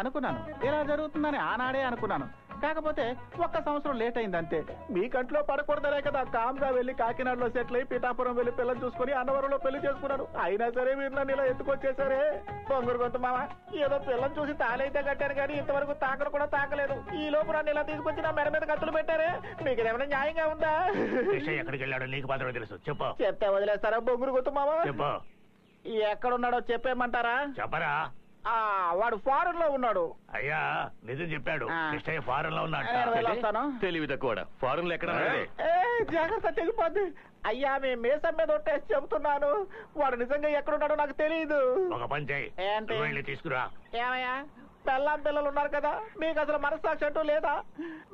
అనుకున్నాను ఇలా జరుగుతుందని ఆనాడే అనుకున్నాను. కాకపోతే ఒక్క సంవత్సరం లేట్ అయిందంతే. మీ కంట్లో పడకూడదనే కదా కామ్గా వెళ్ళి కాకినాడలో సెటిల్ అయి పీఠాపురం వెళ్ళి పిల్లలు చూసుకుని అన్నవరంలో పెళ్లి చేసుకున్నాను. అయినా సరే మీరు నన్ను ఇలా ఎత్తుకొచ్చేసారే బొంగురు గొంతు మామ. ఏదో పిల్లలు చూసి తాలైతే కట్టాను కానీ ఇంతవరకు తాకలు కూడా తాకలేదు. ఈ లోపు నన్ను ఇలా తీసుకొచ్చి నా మెడ మీద కత్తులు పెట్టారే. మీకు ఏమైనా న్యాయంగా ఉందా? ఎక్కడికి వెళ్ళాడో నీకు మాత్రమే తెలుసు. చెప్పు. చెప్తే వదిలేస్తారా బొంగురు గొంతు మామ? చెప్పు. ఎక్కడున్నాడో చెప్పేయమంటారా? చెప్పరా. వాడు ఫారెన్ లో ఉన్నాడు. అయ్యా నిజం చెప్పాడు. ఫారెన్ లో ఉన్నాడు. తెలివిత కూడా ఫారెన్ లో ఎక్కడ జాగ్రత్త తెగిపోద్ది. అయ్యా మీ మేసం మీద టెస్ట్ చెబుతున్నాను. వాడు నిజంగా ఎక్కడున్నాడో నాకు తెలియదు. ఒక పంచాయి తీసుకురా. ఏమయ్యా పెళ్ళాం పిల్లలు ఉన్నారు కదా, మీకు అసలు మనస్సాక్షి అంటూ లేదా?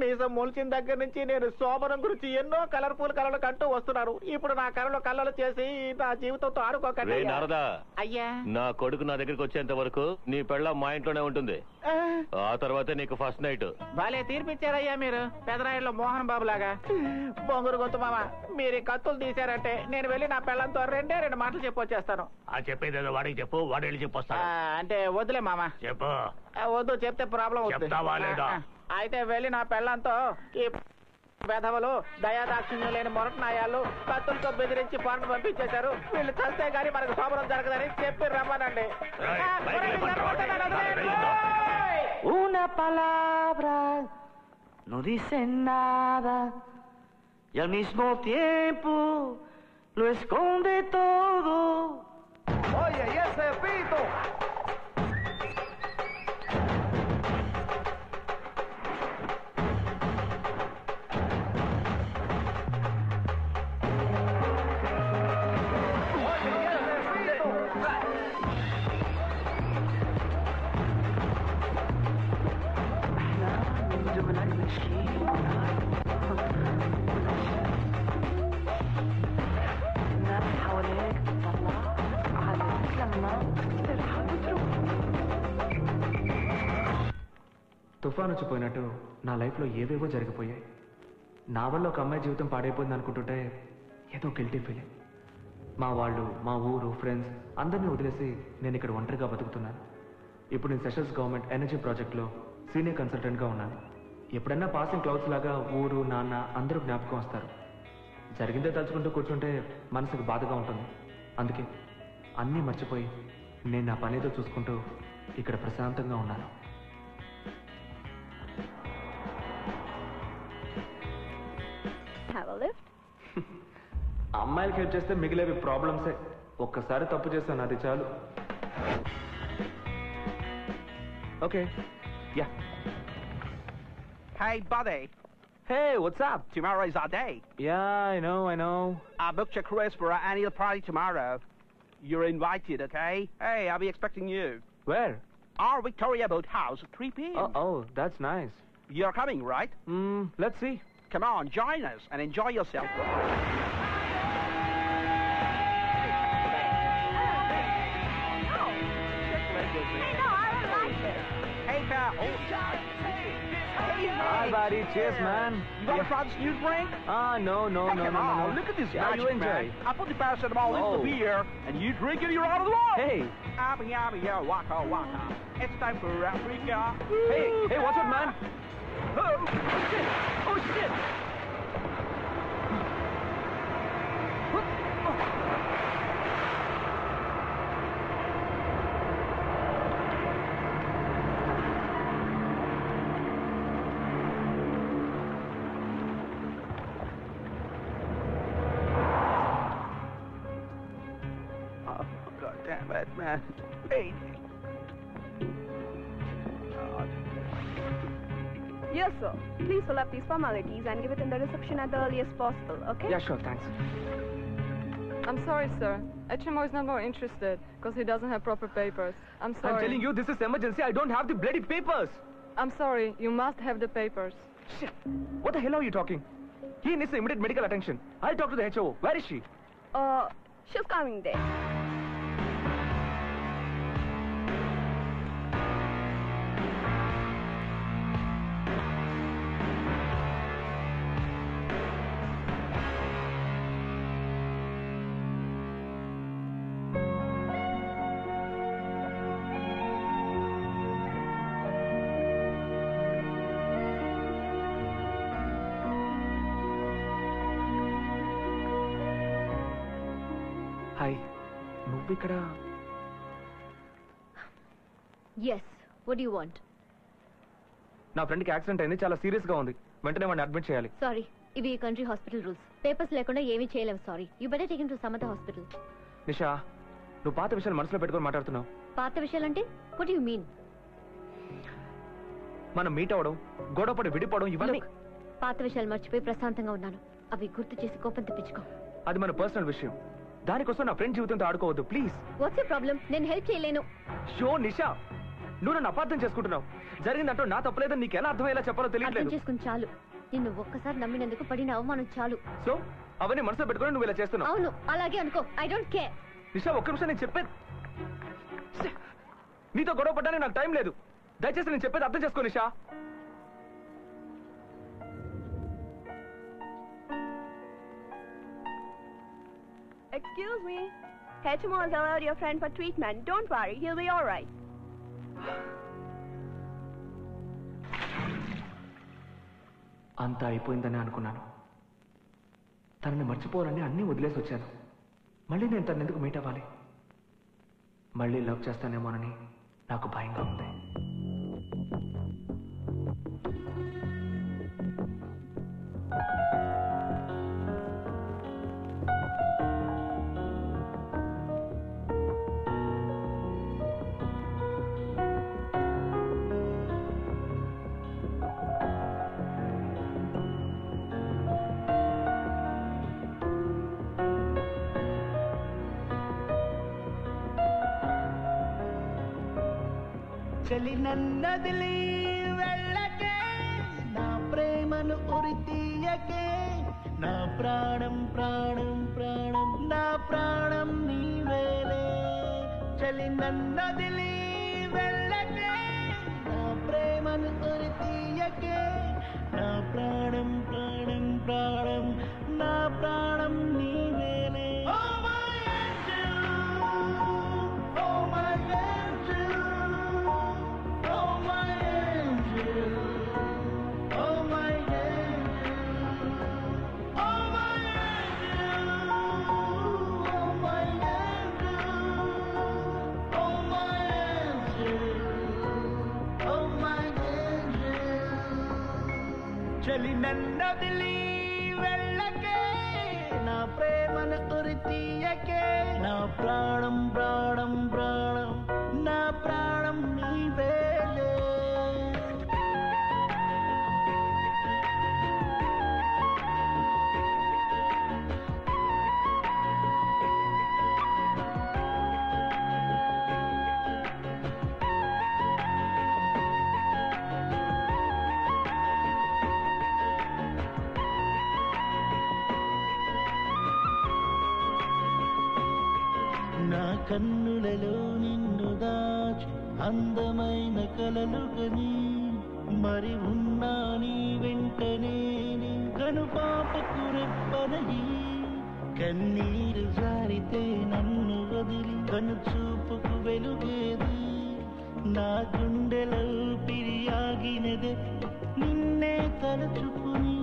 మీసం మొలిచిన దగ్గర నుంచి నేను శోభనం గురించి ఎన్నో కలర్ఫుల్ కలలు కంటూ వస్తున్నారు. ఇప్పుడు నా కళలో కళ్ళలు చేసి నా జీవితంతో ఆడుకోకండి. అయ్యా నా కొడుకు నా దగ్గరికి వచ్చేంత వరకు నీ పెళ్ళాం మా ఇంట్లోనే ఉంటుంది. ఆ తర్వాత నీకు ఫస్ట్ నైట్. భలే తీర్పిచ్చారయ్యా మీరు, పెదరాయల్లో మోహన్ బాబు లాగా. బొంగురు గొంతు మామ మీరు కత్తులు తీశారంటే నేను వెళ్ళి నా పెళ్ళంతో రెండు మాటలు చెప్పొచ్చేస్తాను. చెప్పేదేదో వాడికి చెప్పు, వాడు వెళ్ళి చెప్పొస్తాను. అంటే వద్దులే మామ. చెప్పు. వద్దు, చెప్తే ప్రాబ్లం అవుతుంది. అయితే వెళ్ళి నా పెళ్ళంతో ఈ పెదవులు దయాదాక్షిణ్యం లేని మొరటనాయాలు కత్తులతో బెదిరించి పాటలు పంపించేశారు. వీళ్ళు చస్తే గానీ మనకు శోభనం జరగదని చెప్పి రమ్మనండి. No dicen nada y al mismo tiempo lo esconde todo. Oye, y ese pito. తుఫాను వచ్చిపోయినట్టు నా లైఫ్లో ఏవేవో జరిగిపోయాయి. నా వల్ల ఒక అమ్మాయి జీవితం పాడైపోయింది అనుకుంటుంటే ఏదో గిల్టీ ఫీలింగ్. మా వాళ్ళు, మా ఊరు, ఫ్రెండ్స్ అందరినీ వదిలేసి నేను ఇక్కడ ఒంటరిగా బతుకుతున్నాను. ఇప్పుడు నేను సెషల్స్ గవర్నమెంట్ ఎనర్జీ ప్రాజెక్ట్లో సీనియర్ కన్సల్టెంట్గా ఉన్నాను. ఎప్పుడన్నా పాసింగ్ క్లౌడ్స్ లాగా ఊరు, నాన్న అందరూ జ్ఞాపకం వస్తారు. జరిగిందే తలుచుకుంటూ కూర్చుంటే మనసుకు బాధగా ఉంటుంది. అందుకే అన్నీ మర్చిపోయి నేను నా పనేదో చూసుకుంటూ ఇక్కడ ప్రశాంతంగా ఉన్నాను. అమ్మాయిలకి హెల్ప్ చేస్తే మిగిలేవి ప్రాబ్లమ్సే. ఒక్కసారి తప్పు చేశాను, అది చాలు. Okay yeah. Hey buddy. Hey, what's up? Tomorrow is our day. Yeah, I know. I booked a cruise for our annual party tomorrow. You're invited, okay? Hey, I'll be expecting you. Where? Our Victoria Boat House at 3 p.m. Oh, that's nice. You're coming, right? Let's see. Come on, join us and enjoy yourself. Hi, buddy. Cheers, man. You got a Frank's new drink? No. Look at this magic, man. I put the paracetamol into the beer, and you drink it, you're out of the law. Hey. Abby, waka, waka. It's time for Africa. Hey, what's up, man? Oh, shit. Oh, God damn it, man. Hey. Yes, sir. Please fill up these formalities and give it in the reception at the earliest possible, okay? Yeah, sure, thanks. I'm sorry, sir. HMO is not more interested because he doesn't have proper papers. I'm sorry. I'm telling you, this is emergency. I don't have the bloody papers. I'm sorry. You must have the papers. Shit. What the hell are you talking? He needs immediate medical attention. I'll talk to the HMO. Where is she? She's coming there. Hi. Nubikada. Yes. What do you want? నా friend కి accident అయింది చాలా serious గా ఉంది వెంటనే వాడిని admit చేయాలి sorry ఇవి కంట్రీ హాస్పిటల్ రూల్స్ పేపర్స్ లేకుండా ఏమీ చేయలేము sorry you better take him to some other hospital Nisha నువ్వు పాత విషయాలు మనసులో పెట్టుకొని మాట్లాడుతున్నావు పాత విషయాలు అంటే what do you mean మనం మీట్ అవడం గొడవపడి విడిపోవడం ఇవన్నీ పాత విషయాలు మర్చిపోయి ప్రశాంతంగా ఉన్నాను అవి గుర్తు చేసి కోపం తెప్పించుకో అది మన పర్సనల్ విషయం దానికోసం నా ఫ్రెండ్ జీవితంతో ఆడుకోవద్దు ప్లీజ్ what's your problem నేను హెల్ప్ చేయలేను షో నిషా నువ్వు నన్ను అపార్థం చేసుకుంటున్నావు జరిగిందంటూ నా తప్పలేదని నీకు ఎలా అర్థమయ్యేలా చెప్పాలో తెలియట్లేదు చేసుకుని చాలు నిన్ను ఒక్కసారి నమ్మినందుకు పడిన అవమానం చాలు సో అవన్నీ మనసులో పెట్టుకుని నువ్వు ఇలా చేస్తున్నావు అవును అలాగే అనుకో ఐ డోంట్ కేర్ నిషా ఒక్క నిమిషం నేను చెప్పేది నీతో గొడవ పడ్డానికి నాకు టైం లేదు దయచేసి నేను చెప్పేది అర్థం చేసుకో నిషా Excuse me. HMO has allowed your friend for treatment. Don't worry, he'll be all right. అంతా అయిపోయిందని అనుకున్నాను తనని మర్చిపోవాలని అన్నీ వదిలేసి వచ్చాను మళ్ళీ నేను తనని ఎందుకు మీట్ అవ్వాలి మళ్ళీ లవ్ చేస్తానేమోనని నాకు భయంగా ఉంది चली नन्नदली वेल्लके ना प्रेमनु उरितीयके ना प्राणम प्राणम प्राणम ना प्राणम नीवेले चली नन्नदली वेल्लके ना प्रेमनु उरितीयके ना प्राणम प्राणम प्राणम ना प्राणम नीवेले चली नन्ना दिली वेल्लके ना प्रेमन उरितीयके ना प्राणम प्राणम प्राणम ना प्राणम नीवेले కన్నులలో నిన్ను దాచి అందమైన కలలు గని మరి ఉన్నా నీ వెంటనే కనుపాపకు రెప్పనయి కన్నీరు జారితే నన్ను వదిలి కను చూపుకు వెలుగేది నా గుండెలో పిరియాగినదే నిన్నే తలచుకుని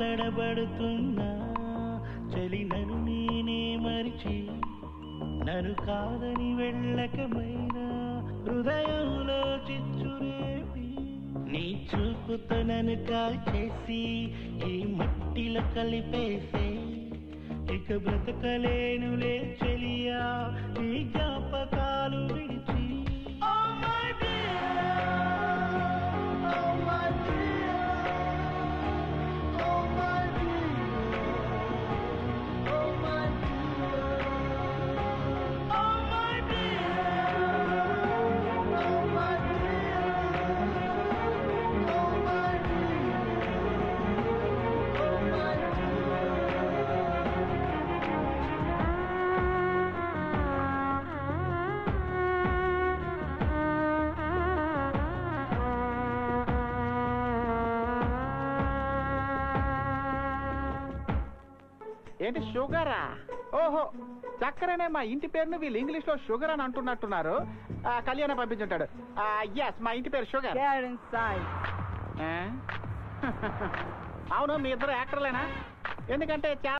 తడబడుతున్నా చలినను నేనే మరిచి నన్ను కాదని వెళ్ళకమైనా హృదయంలో చిచ్చురేపి నీ చూపుతో నన్ను కాల్చేసి ఈ మట్టిలో కలిపేసే ఇక బ్రతకలేనులే చెలియా నీ జ్ఞాపకాలు విడిచి ఏంటి షుగరా? ఓహో, చక్కరనే మా ఇంటి పేరును వీళ్ళు ఇంగ్లీష్ లో షుగర్ అని అంటున్నట్టున్నారు. కళ్యాణ పంపించుంటాడు. మా ఇంటి పేరు షుగర్. అవును, మీ ఇద్దరు యాక్టర్లేనా? ఎందుకంటే